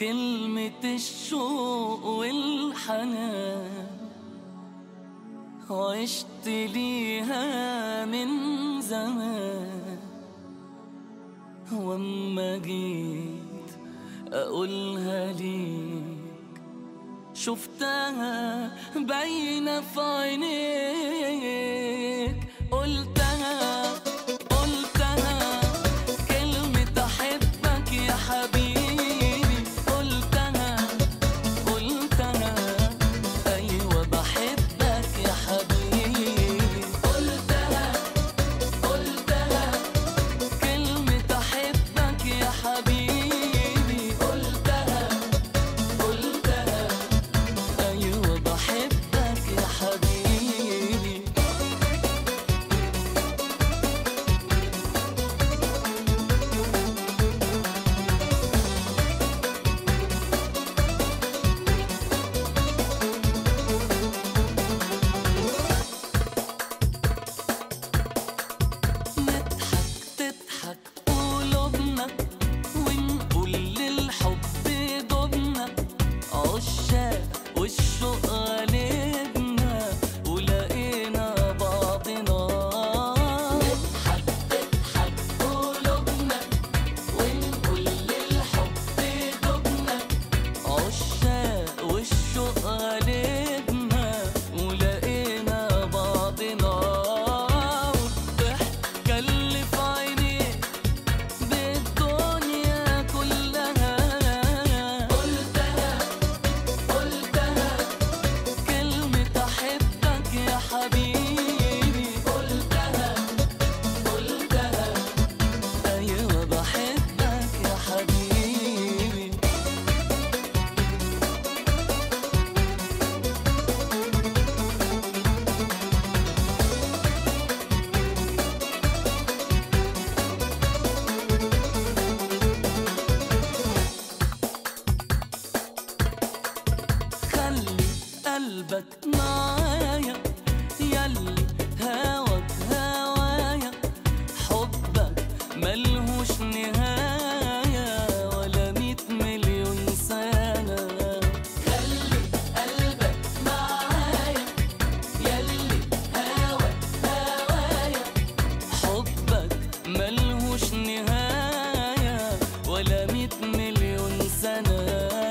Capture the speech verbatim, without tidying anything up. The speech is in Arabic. كلمة الشوق والحنان عشت ليها من زمان، واما جيت اقولها ليك شفتها باينة في عينيك. قلتها قلتها كلمة احبك يا حبيبي، قلبك معايا ياللي هواك هوايا، حبك ملهوش نهاية ولا مئة مليون سنة. خلي قلبك معايا ياللي هواك هوايا، حبك ملهوش نهاية ولا مئة مليون سنة.